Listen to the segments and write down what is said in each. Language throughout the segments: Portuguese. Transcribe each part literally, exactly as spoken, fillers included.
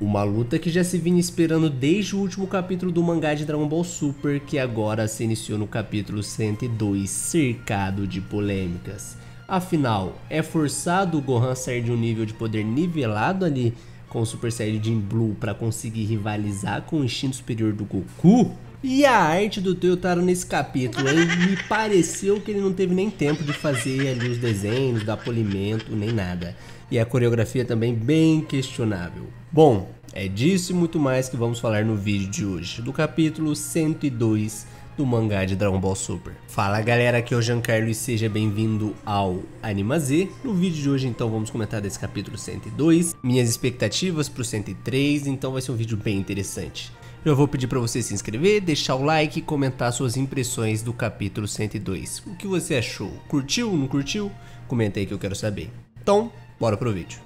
Uma luta que já se vinha esperando desde o último capítulo do mangá de Dragon Ball Super, que agora se iniciou no capítulo cento e dois, cercado de polêmicas. Afinal, é forçado o Gohan sair de um nível de poder nivelado ali com o Super Saiyajin Blue para conseguir rivalizar com o instinto superior do Goku? E a arte do Toyotaro nesse capítulo, ele me pareceu que ele não teve nem tempo de fazer ali os desenhos, dar polimento, nem nada. E a coreografia também bem questionável. Bom, é disso e muito mais que vamos falar no vídeo de hoje, do capítulo cento e dois do mangá de Dragon Ball Super. Fala galera, aqui é o Jan Carlos e seja bem-vindo ao Anima Z. No vídeo de hoje então vamos comentar desse capítulo cento e dois, minhas expectativas para o cento e três, então vai ser um vídeo bem interessante. Eu vou pedir para você se inscrever, deixar o like e comentar suas impressões do capítulo cento e dois. O que você achou? Curtiu? Não curtiu? Comenta aí que eu quero saber. Então, bora pro vídeo.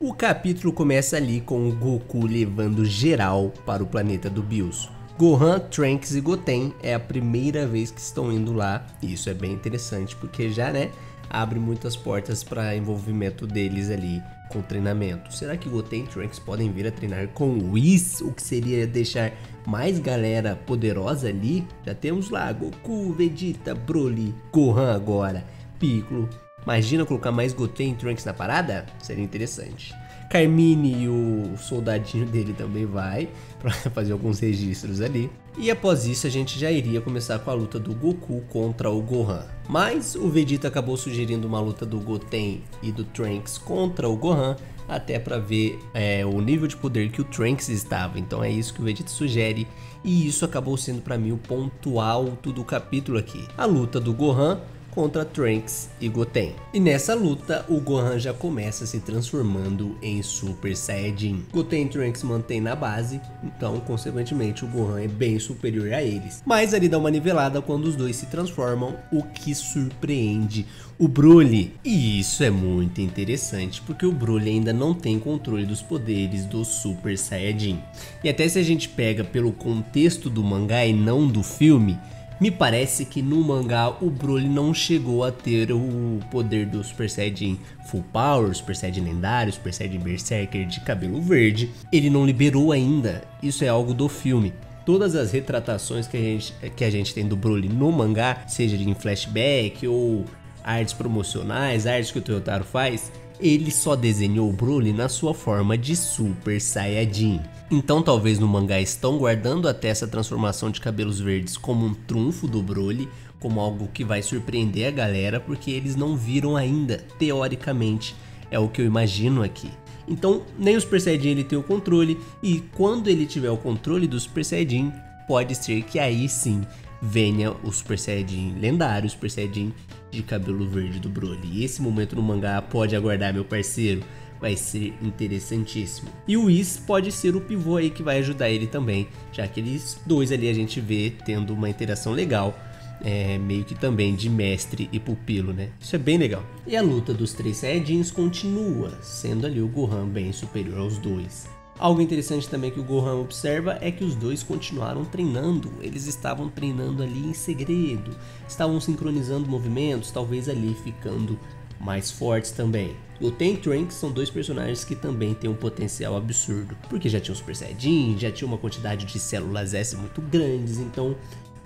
O capítulo começa ali com o Goku levando geral para o planeta do Bills. Gohan, Trunks e Goten é a primeira vez que estão indo lá. E isso é bem interessante porque já, né, abre muitas portas para envolvimento deles ali com treinamento. Será que Goten e Trunks podem vir a treinar com Whis? O que seria deixar mais galera poderosa ali? Já temos lá Goku, Vegeta, Broly, Gohan agora, Piccolo. Imagina colocar mais Goten e Trunks na parada? Seria interessante. Carmine e o soldadinho dele também vai para fazer alguns registros ali. E após isso a gente já iria começar com a luta do Goku contra o Gohan. Mas o Vegeta acabou sugerindo uma luta do Goten e do Trunks contra o Gohan, até para ver é, o nível de poder que o Trunks estava. Então é isso que o Vegeta sugere. E isso acabou sendo para mim o ponto alto do capítulo aqui. A luta do Gohan contra Trunks e Goten. E nessa luta, o Gohan já começa se transformando em Super Saiyajin. Goten e Trunks mantém na base, então, consequentemente, o Gohan é bem superior a eles. Mas ali dá uma nivelada quando os dois se transformam, o que surpreende o Broly. E isso é muito interessante, porque o Broly ainda não tem controle dos poderes do Super Saiyajin. E até se a gente pega pelo contexto do mangá e não do filme, me parece que no mangá o Broly não chegou a ter o poder do Super Saiyajin Full Power, Super Saiyajin Lendário, Super Saiyajin Berserker de cabelo verde. Ele não liberou ainda, isso é algo do filme. Todas as retratações que a gente, que a gente tem do Broly no mangá, seja em flashback ou artes promocionais, artes que o Toyotaro faz, ele só desenhou o Broly na sua forma de Super Saiyajin. Então talvez no mangá estão guardando até essa transformação de cabelos verdes como um trunfo do Broly, como algo que vai surpreender a galera, porque eles não viram ainda, teoricamente, é o que eu imagino aqui. Então nem o Super Saiyajin ele tem o controle, e quando ele tiver o controle do Super Saiyajin, pode ser que aí sim venha o Super Saiyajin lendário, o Super Saiyajin de cabelo verde do Broly. Esse momento no mangá pode aguardar, meu parceiro, vai ser interessantíssimo. E o Whis pode ser o pivô aí que vai ajudar ele também, já que eles dois ali a gente vê tendo uma interação legal, é, meio que também de mestre e pupilo, né? Isso é bem legal. E a luta dos três Saiyajins continua, sendo ali o Gohan bem superior aos dois. Algo interessante também que o Gohan observa é que os dois continuaram treinando, eles estavam treinando ali em segredo, estavam sincronizando movimentos, talvez ali ficando mais fortes também. Goten e Trunks são dois personagens que também têm um potencial absurdo, porque já tinham Super Saiyajin, já tinha uma quantidade de células S muito grandes, então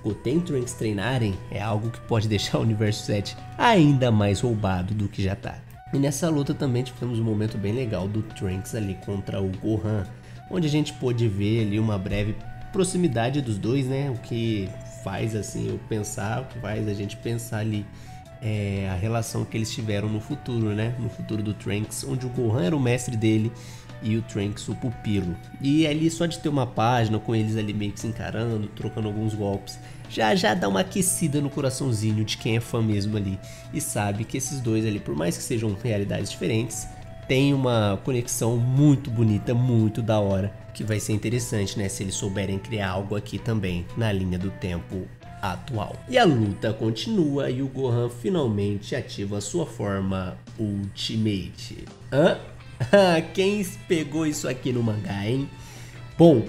Goten e Trunks treinarem é algo que pode deixar o universo sete ainda mais roubado do que já tá. E nessa luta também tivemos um momento bem legal do Trunks ali contra o Gohan, onde a gente pôde ver ali uma breve proximidade dos dois, né? O que faz assim eu pensar, faz a gente pensar ali é, a relação que eles tiveram no futuro, né? No futuro do Trunks, onde o Gohan era o mestre dele e o Trunks o pupilo. E ali só de ter uma página com eles ali meio que se encarando, trocando alguns golpes, já já dá uma aquecida no coraçãozinho de quem é fã mesmo ali e sabe que esses dois ali, por mais que sejam realidades diferentes, tem uma conexão muito bonita, muito da hora, que vai ser interessante, né, se eles souberem criar algo aqui também na linha do tempo atual. E a luta continua e o Gohan finalmente ativa sua forma Ultimate. Hã? Quem pegou isso aqui no mangá, hein? Bom,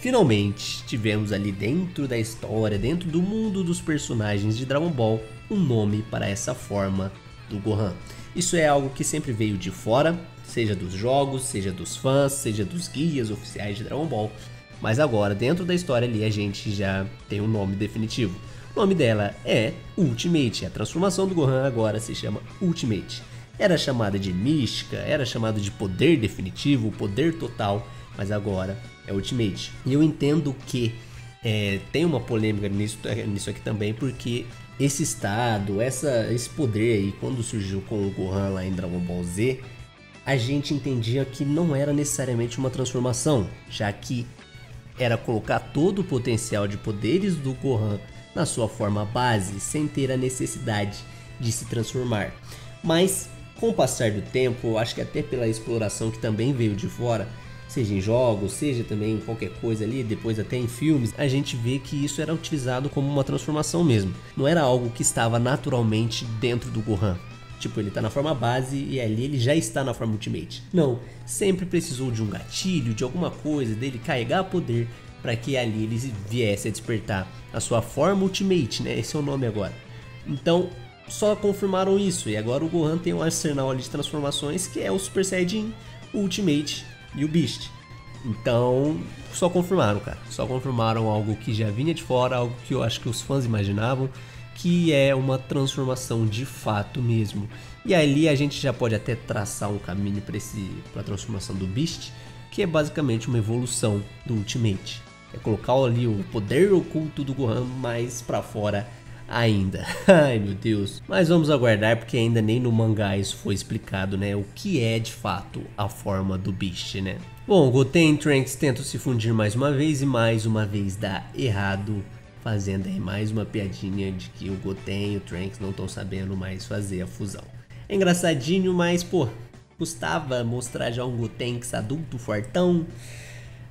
finalmente tivemos ali dentro da história, dentro do mundo dos personagens de Dragon Ball, um nome para essa forma do Gohan. Isso é algo que sempre veio de fora, seja dos jogos, seja dos fãs, seja dos guias oficiais de Dragon Ball, mas agora dentro da história ali a gente já tem um nome definitivo. O nome dela é Ultimate, a transformação do Gohan agora se chama Ultimate. Era chamada de mística, era chamada de poder definitivo, poder total, mas agora é Ultimate. E eu entendo que é, tem uma polêmica nisso, nisso aqui também, porque esse estado, essa, esse poder aí, quando surgiu com o Gohan lá em Dragon Ball Z, a gente entendia que não era necessariamente uma transformação, já que era colocar todo o potencial de poderes do Gohan na sua forma base, sem ter a necessidade de se transformar. Mas com o passar do tempo, acho que até pela exploração que também veio de fora, seja em jogos, seja também em qualquer coisa ali, depois até em filmes, a gente vê que isso era utilizado como uma transformação mesmo. Não era algo que estava naturalmente dentro do Gohan. Tipo, ele tá na forma base e ali ele já está na forma Ultimate. Não, sempre precisou de um gatilho, de alguma coisa, dele carregar poder, para que ali ele viesse a despertar a sua forma Ultimate, né? Esse é o nome agora. Então, só confirmaram isso. E agora o Gohan tem um arsenal ali de transformações, que é o Super Saiyajin, o Ultimate e o Beast. Então, só confirmaram, cara. Só confirmaram algo que já vinha de fora, algo que eu acho que os fãs imaginavam, que é uma transformação de fato mesmo. E ali a gente já pode até traçar um caminho para esse, para a transformação do Beast, que é basicamente uma evolução do Ultimate. É colocar ali o poder oculto do Gohan mais pra fora ainda. Ai meu Deus. Mas vamos aguardar, porque ainda nem no mangá isso foi explicado, né? O que é de fato a forma do Beast, né? Bom, Goten e Trunks tentam se fundir mais uma vez e mais uma vez dá errado, fazendo aí mais uma piadinha de que o Goten e o Trunks não estão sabendo mais fazer a fusão. É engraçadinho, mas pô, custava mostrar já um Gotenks adulto, fortão.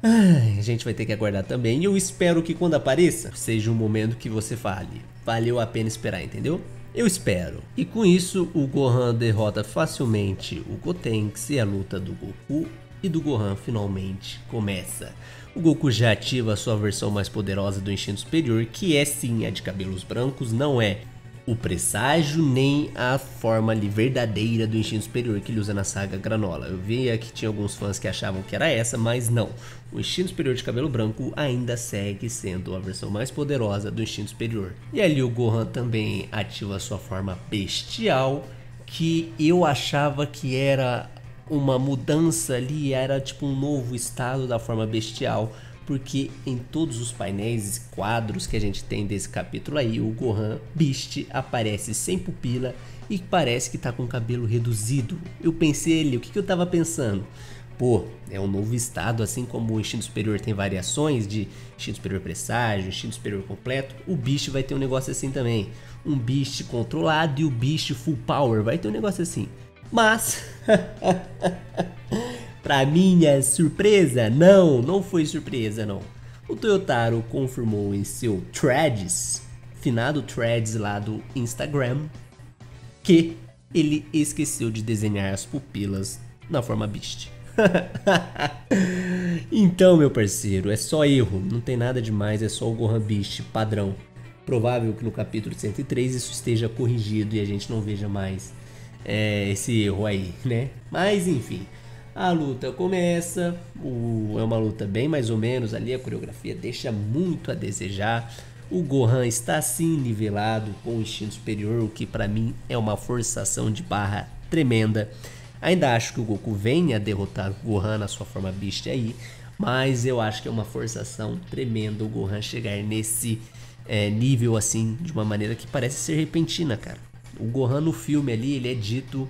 Ai, a gente vai ter que aguardar também. E eu espero que quando apareça, seja um momento que você fale: valeu a pena esperar, entendeu? Eu espero. E com isso, o Gohan derrota facilmente o Gotenks e a luta do Goku e do Gohan finalmente começa. O Goku já ativa a sua versão mais poderosa do Instinto Superior, que é sim a de cabelos brancos, não é o presságio nem a forma ali verdadeira do Instinto Superior que ele usa na Saga Granola. Eu via que tinha alguns fãs que achavam que era essa, mas não. O Instinto Superior de cabelo branco ainda segue sendo a versão mais poderosa do Instinto Superior. E ali o Gohan também ativa sua forma bestial, que eu achava que era uma mudança ali, era tipo um novo estado da forma bestial, porque em todos os painéis e quadros que a gente tem desse capítulo aí, o Gohan Beast aparece sem pupila e parece que tá com o cabelo reduzido. Eu pensei ali, o que, que eu tava pensando? Pô, é um novo estado, assim como o Instinto Superior tem variações de Instinto Superior Presságio, Instinto Superior Completo, o Beast vai ter um negócio assim também. Um Beast controlado e o Beast Full Power, vai ter um negócio assim. Mas... pra minha surpresa, não, não foi surpresa não. O Toyotaro confirmou em seu Threads, finado Threads lá do Instagram, que ele esqueceu de desenhar as pupilas na forma Beast. Então, meu parceiro, é só erro, não tem nada demais, é só o Gohan Beast padrão. Provável que no capítulo cento e três isso esteja corrigido e a gente não veja mais é, esse erro aí, né? Mas enfim... A luta começa, o, é uma luta bem mais ou menos ali, a coreografia deixa muito a desejar. O Gohan está sim nivelado com o Instinto Superior, o que para mim é uma forçação de barra tremenda. Ainda acho que o Goku venha derrotar o Gohan na sua forma Beast aí, mas eu acho que é uma forçação tremenda o Gohan chegar nesse é, nível assim, de uma maneira que parece ser repentina, cara. O Gohan no filme ali, ele é dito...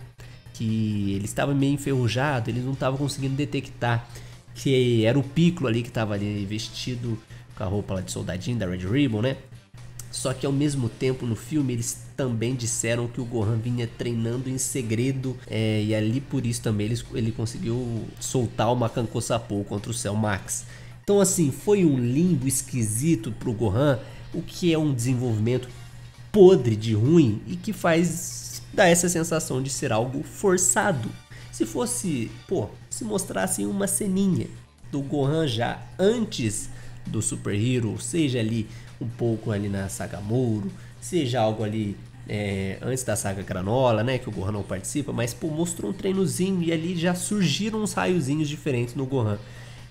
que ele estava meio enferrujado, ele não estava conseguindo detectar que era o Piccolo ali que estava ali vestido com a roupa lá de soldadinho da Red Ribbon, né? Só que ao mesmo tempo no filme eles também disseram que o Gohan vinha treinando em segredo é, e ali por isso também ele, ele conseguiu soltar o Macanco Sapou contra o Cell Max. Então assim, foi um limbo esquisito pro Gohan, o que é um desenvolvimento podre de ruim e que faz... dá essa sensação de ser algo forçado. Se fosse, pô, se mostrassem uma ceninha do Gohan já antes do Super Hero, seja ali um pouco ali na Saga Moro, seja algo ali é, antes da Saga Granola, né, que o Gohan não participa, mas pô, mostrou um treinozinho e ali já surgiram uns raiozinhos diferentes no Gohan.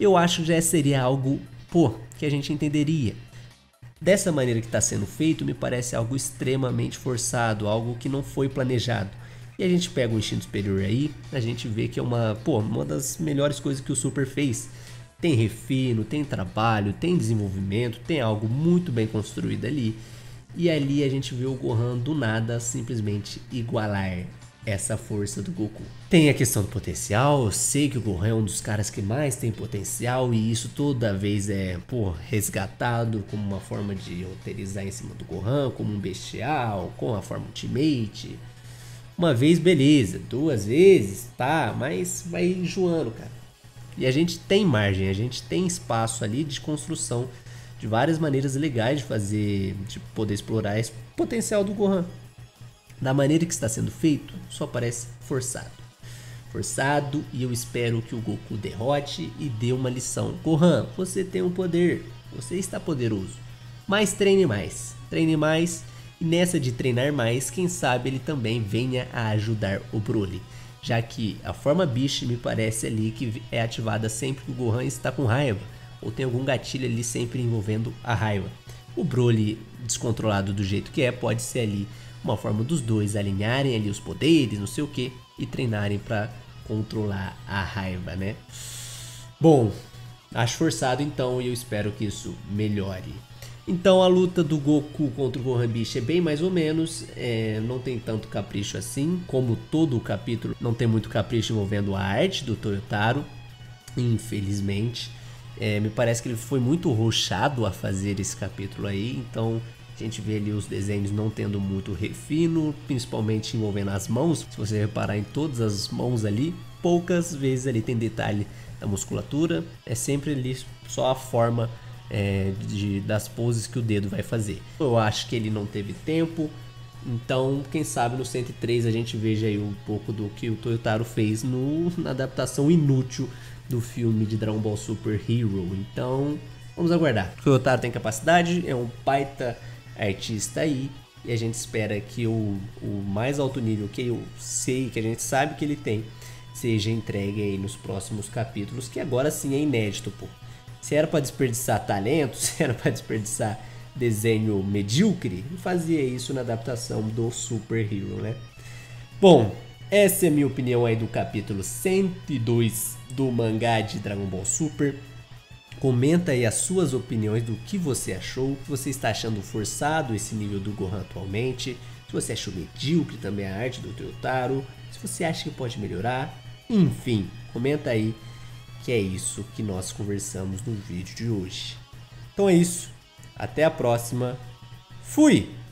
Eu acho que já seria algo, pô, que a gente entenderia. Dessa maneira que está sendo feito, me parece algo extremamente forçado, algo que não foi planejado. E a gente pega o Instinto Superior aí, a gente vê que é uma, pô, uma das melhores coisas que o Super fez. Tem refino, tem trabalho, tem desenvolvimento, tem algo muito bem construído ali. E ali a gente vê o Gohan do nada simplesmente igualar essa força do Goku. Tem a questão do potencial, eu sei que o Gohan é um dos caras que mais tem potencial e isso toda vez é, pô, resgatado como uma forma de alterizar em cima do Gohan, como um bestial, com a forma Ultimate. Uma vez beleza, duas vezes, tá, mas vai enjoando, cara. E a gente tem margem, a gente tem espaço ali de construção de várias maneiras legais de fazer, de poder explorar esse potencial do Gohan. Da maneira que está sendo feito, só parece forçado. Forçado, e eu espero que o Goku derrote e dê uma lição. Gohan, você tem um poder, você está poderoso, mas treine mais, treine mais. E nessa de treinar mais, quem sabe ele também venha a ajudar o Broly. Já que a forma Beast me parece ali que é ativada sempre que o Gohan está com raiva. Ou tem algum gatilho ali sempre envolvendo a raiva. O Broly descontrolado do jeito que é, pode ser ali uma forma dos dois alinharem ali os poderes, não sei o que, e treinarem para controlar a raiva, né? Bom, acho forçado então e eu espero que isso melhore. Então a luta do Goku contra o Gohan Beast é bem mais ou menos, é, não tem tanto capricho assim, como todo o capítulo não tem muito capricho envolvendo a arte do Toyotaro, infelizmente. É, me parece que ele foi muito rushado a fazer esse capítulo aí, então a gente vê ali os desenhos não tendo muito refino, principalmente envolvendo as mãos. Se você reparar em todas as mãos ali, poucas vezes ali tem detalhe da musculatura. É sempre ali só a forma é, de, das poses que o dedo vai fazer. Eu acho que ele não teve tempo. Então, quem sabe no cento e três a gente veja aí um pouco do que o Toyotaro fez no, na adaptação inútil do filme de Dragon Ball Super Hero. Então, vamos aguardar. O Toyotaro tem capacidade, é um baita artista aí, e a gente espera que o, o mais alto nível que eu sei, que a gente sabe que ele tem, seja entregue aí nos próximos capítulos, que agora sim é inédito, pô. Se era pra desperdiçar talento, se era pra desperdiçar desenho medíocre, fazia isso na adaptação do Super Hero, né? Bom, essa é a minha opinião aí do capítulo cento e dois do mangá de Dragon Ball Super. Comenta aí as suas opiniões do que você achou, se você está achando forçado esse nível do Gohan atualmente, se você achou medíocre também a arte do Toyotaro, se você acha que pode melhorar, enfim, comenta aí, que é isso que nós conversamos no vídeo de hoje. Então é isso, até a próxima, fui!